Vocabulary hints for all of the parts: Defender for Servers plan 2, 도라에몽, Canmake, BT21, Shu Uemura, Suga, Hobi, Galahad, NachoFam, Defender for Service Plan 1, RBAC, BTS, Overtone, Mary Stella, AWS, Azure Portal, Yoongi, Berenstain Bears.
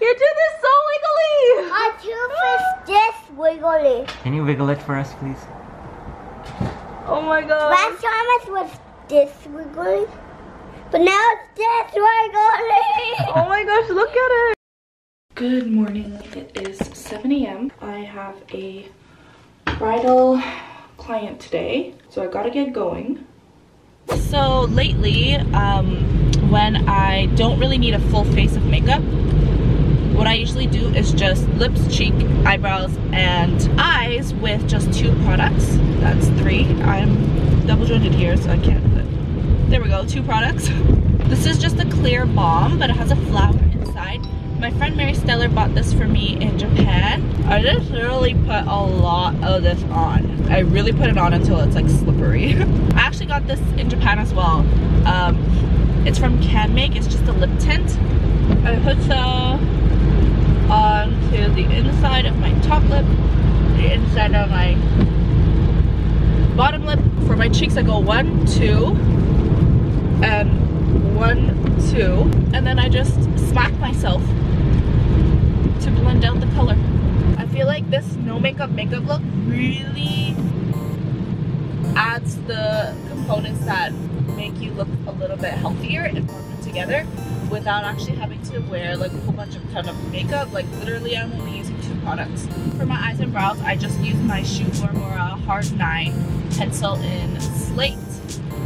You did this so wiggly! I do this wiggly. Can you wiggle it for us, please? Oh my god. Last time it was this wiggly, but now it's this wiggly! Oh my gosh, look at it! Good morning. It is 7 a.m. I have a bridal client today, so I gotta get going. So lately, when I don't really need a full face of makeup, what I usually do is just lips, cheek, eyebrows, and eyes with just 2 products. That's 3. I'm double jointed here, so I can't, but there we go, 2 products. This is just a clear balm, but it has a flower inside. My friend Mary Stella bought this for me in Japan. I just really put a lot of this on. I really put it on until it's like slippery. I actually got this in Japan as well. It's from Canmake. It's just a lip tint. I put some onto the inside of my top lip, the inside of my bottom lip. For my cheeks, I go 1, 2, and 1, 2, and then I just smack myself to blend out the color. I feel like this no makeup look really adds the components that make you look a little bit healthier and more put together, without actually having to wear like a whole ton of makeup. Like literally I'm only using 2 products. For my eyes and brows, I just use my Shu Uemura Hard 9 pencil in slate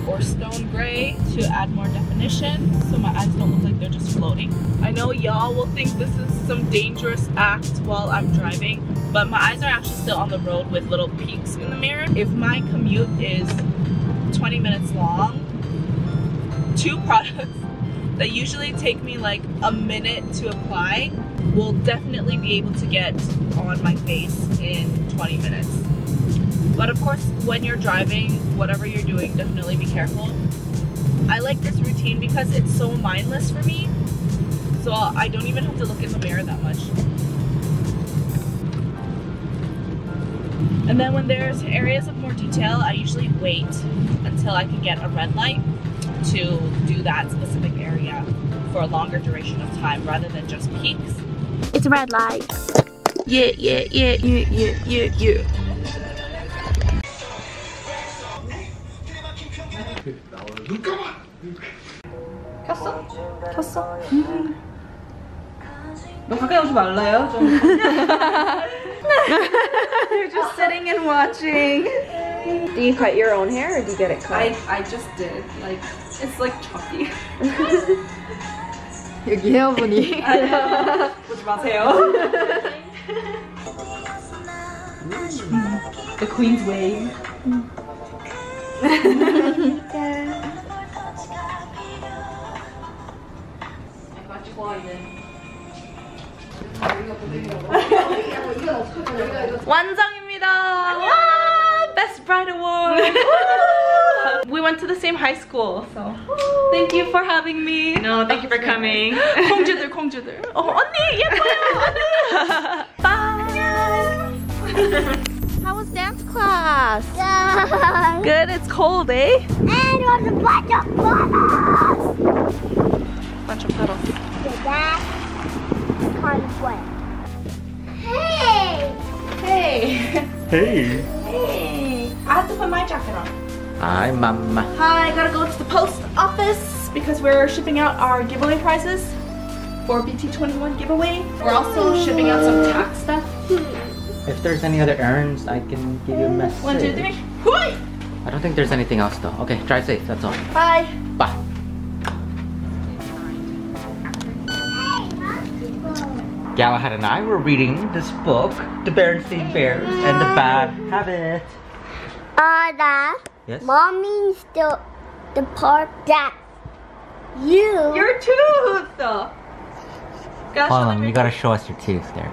or stone gray to add more definition, so my eyes don't look like they're just floating. I know y'all will think this is some dangerous act while I'm driving, but my eyes are actually still on the road with little peaks in the mirror. If my commute is 20 minutes long, 2 products that usually take me like a minute to apply will definitely be able to get on my face in 20 minutes. But of course, when you're driving, whatever you're doing, definitely be careful. I like this routine because it's so mindless for me, so I don't even have to look in the mirror that much. And then when there's areas of more detail, I usually wait until I can get a red light to do that specific area for a longer duration of time rather than just peaks. It's a red light. Yeah. 켰어? 켰어? 너 가까이 오지 말라요. You're just sitting and watching. Do you cut your own hair or do you get it cut? I just did. Like, it's like chalky. 여기 헤어분이. 보지 마세요. The Queen's wave. 완성입니다. Best Bride Award! We went to the same high school, so thank you for having me. No, thank you for coming. 공주들, 공주들. Oh, 언니, 예뻐요, 언니. Bye! How was dance class? Good. Good, it's cold, eh? And it was a bunch of puddles. Bunch of puddles. Okay, that's kind of wet. Hey! Hey! Hey! Hey, I have to put my jacket on. Hi, Mama. Hi, I gotta go to the post office because we're shipping out our giveaway prizes for BT21 giveaway. We're also shipping out some tax stuff. If there's any other errands, I can give you a message. 1, 2, 3. Hoi! I don't think there's anything else though. Okay, drive safe, that's all. Bye. Bye. Galahad and I were reading this book, The Berenstain Bears and the Bad Habit. Yes? Mom means the part that you... Your tooth! Gosh, hold on, you gotta show us your tooth there.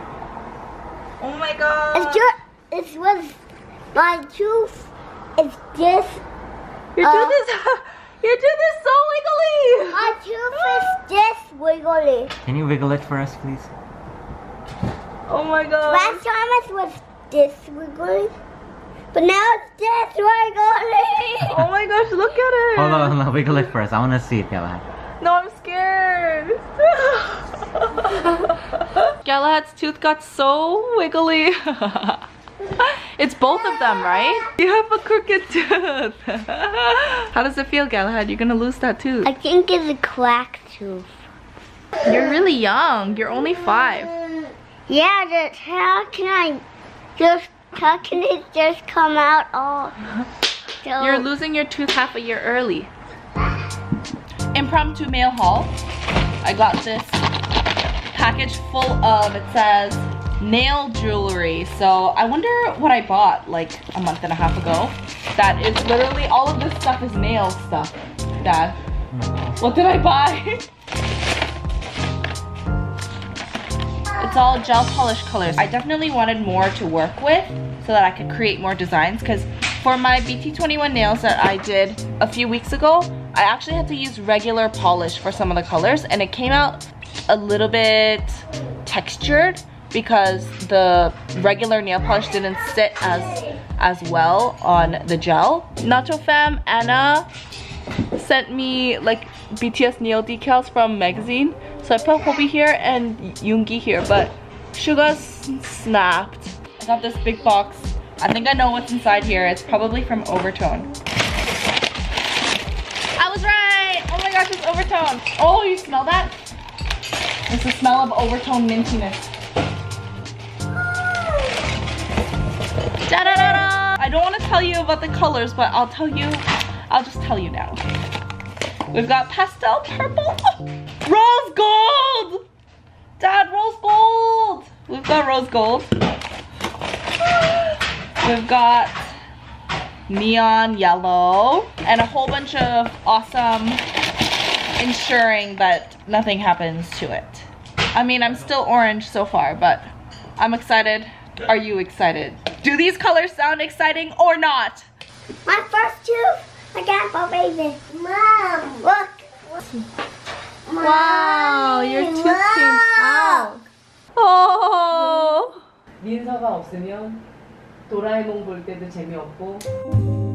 Oh my god! It's with my tooth. It's this... Your tooth is so wiggly! My tooth is this wiggly. Can you wiggle it for us, please? Oh my god. Last time it was this wiggly, but now it's this wiggly. Oh my gosh, look at it. Hold on, wiggle it first. I want to see it, Galahad. No, I'm scared. Galahad's tooth got so wiggly. It's both of them, right? You have a crooked tooth. How does it feel, Galahad? You're gonna lose that tooth. I think it's a cracked tooth. You're really young. You're only 5. Yeah, but how can it just come out all? So you're losing your tooth half a year early. Impromptu mail haul. I got this package full of, it says, nail jewelry. So I wonder what I bought like a month and a half ago. That is literally, all of this stuff is nail stuff. Dad, what did I buy? It's all gel polish colors. I definitely wanted more to work with so that I could create more designs, because for my BT21 nails that I did a few weeks ago, I actually had to use regular polish for some of the colors, and it came out a little bit textured because the regular nail polish didn't sit as well on the gel. NachoFam Anna sent me like BTS nail decals from magazine. So I put Hobi here and Yoongi here, but Suga snapped. I got this big box. I think I know what's inside here. It's probably from Overtone. I was right! Oh my gosh, it's Overtone. Oh, you smell that? It's the smell of Overtone mintiness. Da-da-da-da! I don't want to tell you about the colors, but I'll just tell you now. We've got pastel purple. Rose gold! Dad, rose gold! We've got rose gold. We've got neon yellow and a whole bunch of awesome ensuring that nothing happens to it. I mean, I'm still orange so far, but I'm excited. Are you excited? Do these colors sound exciting or not? My first tooth, I got for baby. Mom, look. Wow, your tooth came out. Oh. 민서가 없으면 도라에몽 볼 때도 재미없고.